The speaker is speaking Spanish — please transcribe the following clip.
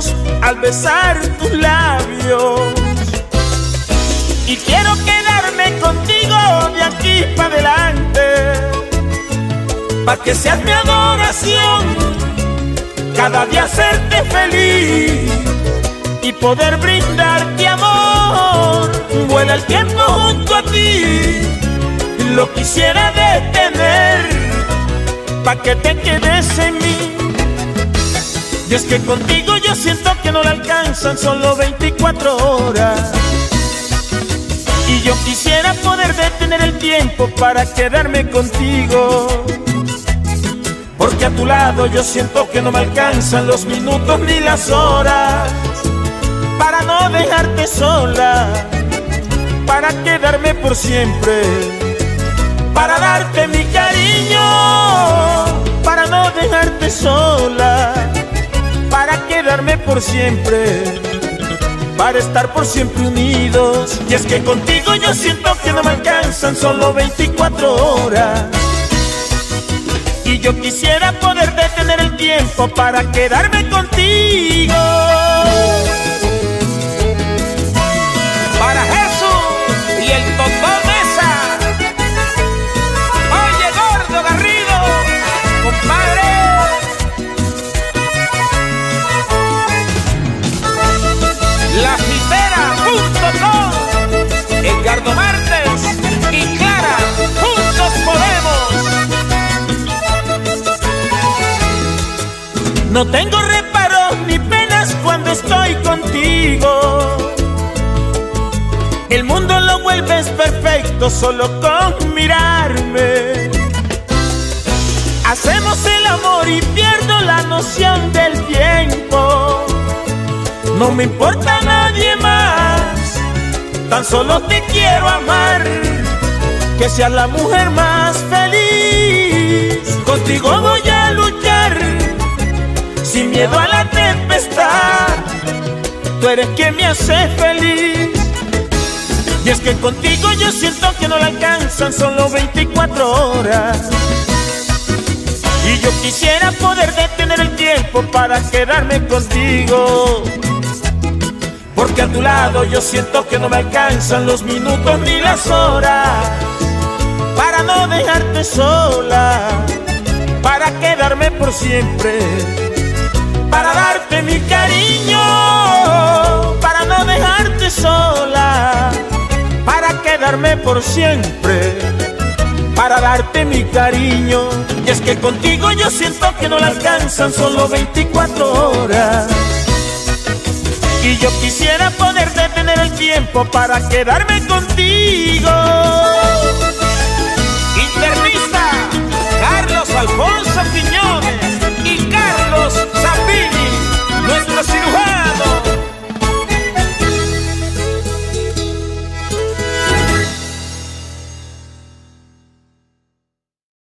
besos al besar tus labios. Y quiero quedarme contigo de aquí para adelante, pa' que seas mi adoración, cada día hacerte feliz y poder brindarte amor. Vuela el tiempo junto a ti, lo quisiera detener pa' que te quedes en mí. Y es que contigo yo siento que no le alcanzan solo 24 horas, y yo quisiera poder detener el tiempo para quedarme contigo, porque a tu lado yo siento que no me alcanzan los minutos ni las horas, para no dejarte sola, para quedarme por siempre, para darte mi cariño, para no dejarte sola, para quedarme por siempre, para estar por siempre unidos. Y es que contigo yo siento que no me alcanzan solo 24 horas, y yo quisiera poder detener el tiempo para quedarme contigo. Para Jesús y el Totón Mesa, oye Gordo Garrido, compadre. Lafitera.com, Edgardo Martes y Clara, juntos podemos. No tengo reparos ni penas cuando estoy contigo. El mundo lo vuelves perfecto solo con mirarme. Hacemos el amor y pierdo la noción del tiempo. No me importa a nadie más, tan solo te quiero amar, que seas la mujer más feliz. Contigo voy a luchar, sin miedo a la tempestad, tú eres quien me hace feliz. Y es que contigo yo siento que no le alcanzan solo 24 horas, y yo quisiera poder detener el tiempo para quedarme contigo, porque a tu lado yo siento que no me alcanzan los minutos ni las horas, para no dejarte sola, para quedarme por siempre, para darte mi cariño, para no dejarte sola, para quedarme por siempre, para darte mi cariño. Y es que contigo yo siento que no le alcanzan solo 24 horas, y yo quisiera poder detener el tiempo para quedarme contigo. Internista Carlos Alfonso Piñón.